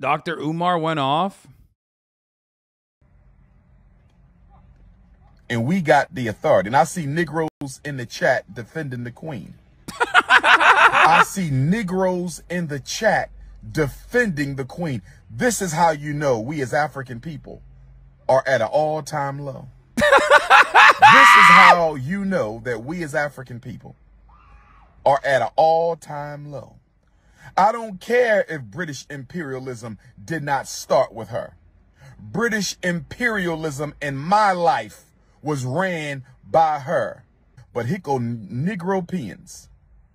Dr. Umar went off. And we got the authority. And I see Negroes in the chat defending the queen. I see Negroes in the chat defending the queen. This is how you know we as African people are at an all-time low. This is how you know that we as African people are at an all-time low. I don't care if British imperialism did not start with her. British imperialism in my life was ran by her. But Hico Negropeans,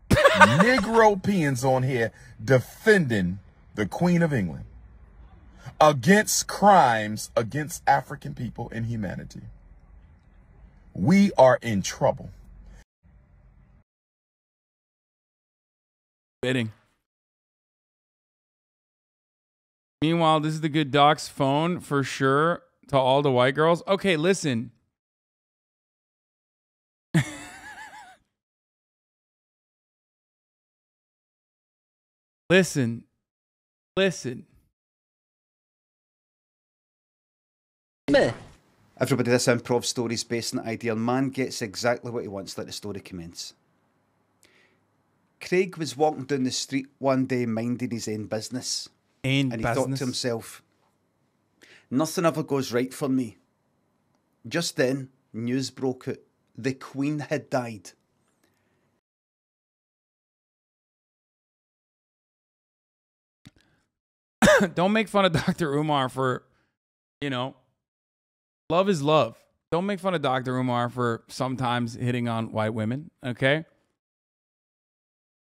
Negropeans on here defending the Queen of England against crimes against African people and humanity. We are in trouble. Waiting. Meanwhile, this is the good doc's phone for sure to all the white girls. Okay, listen. Listen. Everybody, this improv story is based on the idea man gets exactly what he wants. Let the story commence. Craig was walking down the street one day minding his own business. And he thought to himself, nothing ever goes right for me. Just then, news broke out. The Queen had died. Don't make fun of Dr. Umar for, you know, love is love. Don't make fun of Dr. Umar for sometimes hitting on white women, okay?